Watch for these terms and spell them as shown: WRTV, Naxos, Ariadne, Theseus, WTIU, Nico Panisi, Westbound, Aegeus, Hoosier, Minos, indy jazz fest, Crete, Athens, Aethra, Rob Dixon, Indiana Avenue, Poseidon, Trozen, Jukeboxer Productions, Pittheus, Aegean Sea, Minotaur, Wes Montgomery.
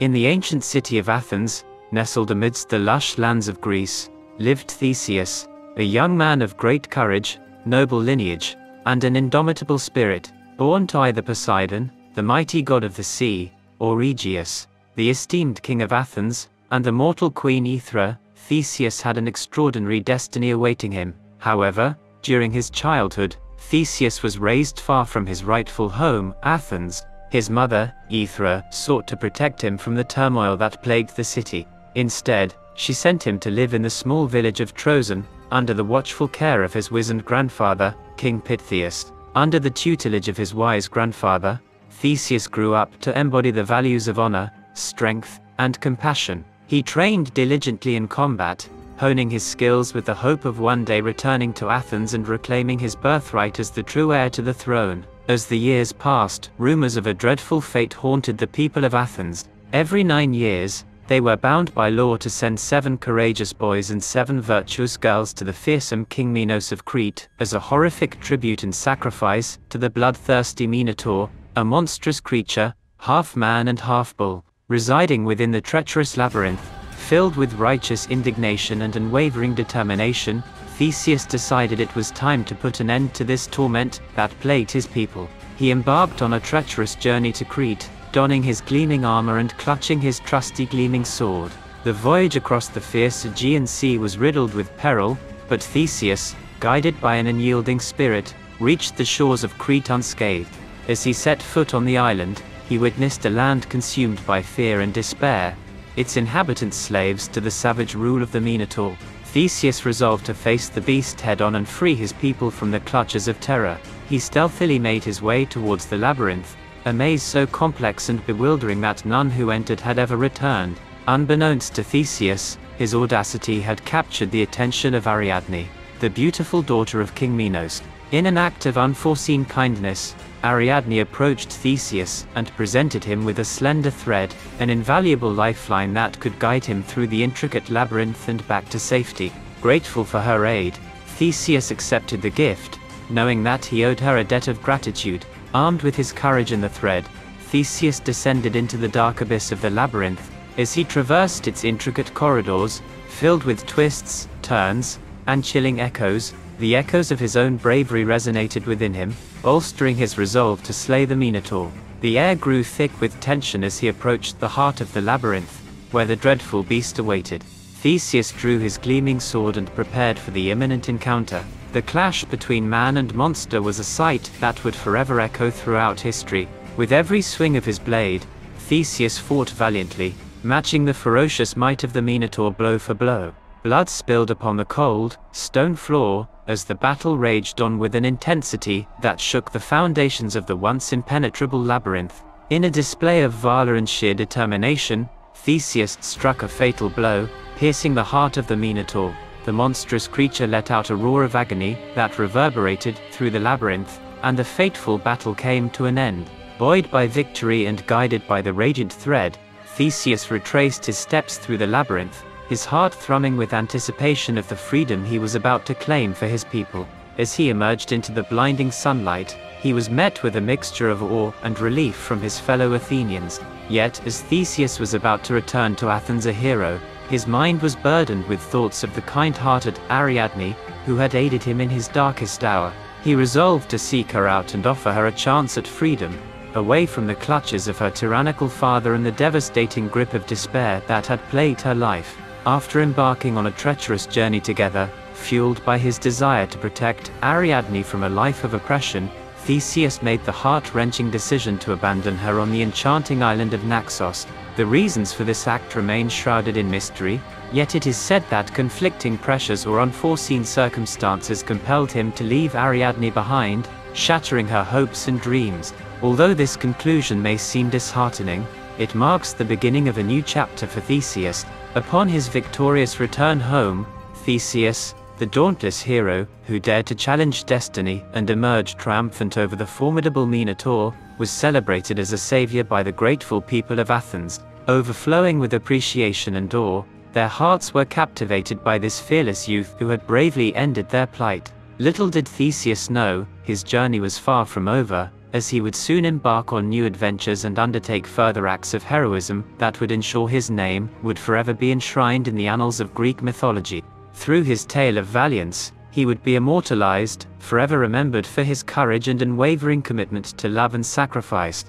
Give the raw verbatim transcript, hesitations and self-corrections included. In the ancient city of Athens, nestled amidst the lush lands of Greece, lived Theseus, a young man of great courage, noble lineage, and an indomitable spirit, born to either Poseidon, the mighty god of the sea, or Aegeus, the esteemed king of Athens, and the mortal queen Aethra. Theseus had an extraordinary destiny awaiting him. However, during his childhood, Theseus was raised far from his rightful home, Athens. His mother, Aethra, sought to protect him from the turmoil that plagued the city. Instead, she sent him to live in the small village of Trozen, under the watchful care of his wizened grandfather, King Pittheus. Under the tutelage of his wise grandfather, Theseus grew up to embody the values of honor, strength, and compassion. He trained diligently in combat, honing his skills with the hope of one day returning to Athens and reclaiming his birthright as the true heir to the throne. As the years passed, rumors of a dreadful fate haunted the people of Athens. Every nine years, they were bound by law to send seven courageous boys and seven virtuous girls to the fearsome King Minos of Crete, as a horrific tribute and sacrifice to the bloodthirsty Minotaur, a monstrous creature, half man and half bull, residing within the treacherous labyrinth. Filled with righteous indignation and unwavering determination, Theseus decided it was time to put an end to this torment that plagued his people. He embarked on a treacherous journey to Crete, donning his gleaming armor and clutching his trusty gleaming sword. The voyage across the fierce Aegean Sea was riddled with peril, but Theseus, guided by an unyielding spirit, reached the shores of Crete unscathed. As he set foot on the island, he witnessed a land consumed by fear and despair, its inhabitants slaves to the savage rule of the Minotaur. Theseus resolved to face the beast head-on and free his people from the clutches of terror. He stealthily made his way towards the labyrinth, a maze so complex and bewildering that none who entered had ever returned. Unbeknownst to Theseus, his audacity had captured the attention of Ariadne, the beautiful daughter of King Minos. In an act of unforeseen kindness, Ariadne approached Theseus and presented him with a slender thread, an invaluable lifeline that could guide him through the intricate labyrinth and back to safety. Grateful for her aid, Theseus accepted the gift, knowing that he owed her a debt of gratitude. Armed with his courage and the thread, Theseus descended into the dark abyss of the labyrinth. As he traversed its intricate corridors, filled with twists, turns, and chilling echoes, the echoes of his own bravery resonated within him, bolstering his resolve to slay the Minotaur. The air grew thick with tension as he approached the heart of the labyrinth, where the dreadful beast awaited. Theseus drew his gleaming sword and prepared for the imminent encounter. The clash between man and monster was a sight that would forever echo throughout history. With every swing of his blade, Theseus fought valiantly, matching the ferocious might of the Minotaur blow for blow. Blood spilled upon the cold, stone floor, as the battle raged on with an intensity that shook the foundations of the once impenetrable labyrinth. In a display of valor and sheer determination, Theseus struck a fatal blow, piercing the heart of the Minotaur. The monstrous creature let out a roar of agony that reverberated through the labyrinth, and the fateful battle came to an end. Buoyed by victory and guided by the radiant thread, Theseus retraced his steps through the labyrinth, his heart thrumming with anticipation of the freedom he was about to claim for his people. As he emerged into the blinding sunlight, he was met with a mixture of awe and relief from his fellow Athenians. Yet, as Theseus was about to return to Athens a hero, his mind was burdened with thoughts of the kind-hearted Ariadne, who had aided him in his darkest hour. He resolved to seek her out and offer her a chance at freedom, away from the clutches of her tyrannical father and the devastating grip of despair that had plagued her life. After embarking on a treacherous journey together, fueled by his desire to protect Ariadne from a life of oppression, Theseus made the heart-wrenching decision to abandon her on the enchanting island of Naxos. The reasons for this act remain shrouded in mystery, yet it is said that conflicting pressures or unforeseen circumstances compelled him to leave Ariadne behind, shattering her hopes and dreams. Although this conclusion may seem disheartening, it marks the beginning of a new chapter for Theseus. Upon his victorious return home, Theseus, the dauntless hero, who dared to challenge destiny and emerge triumphant over the formidable Minotaur, was celebrated as a savior by the grateful people of Athens. Overflowing with appreciation and awe, their hearts were captivated by this fearless youth who had bravely ended their plight. Little did Theseus know, his journey was far from over, as he would soon embark on new adventures and undertake further acts of heroism that would ensure his name would forever be enshrined in the annals of Greek mythology. Through his tale of valiance, he would be immortalized, forever remembered for his courage and unwavering commitment to love and sacrifice.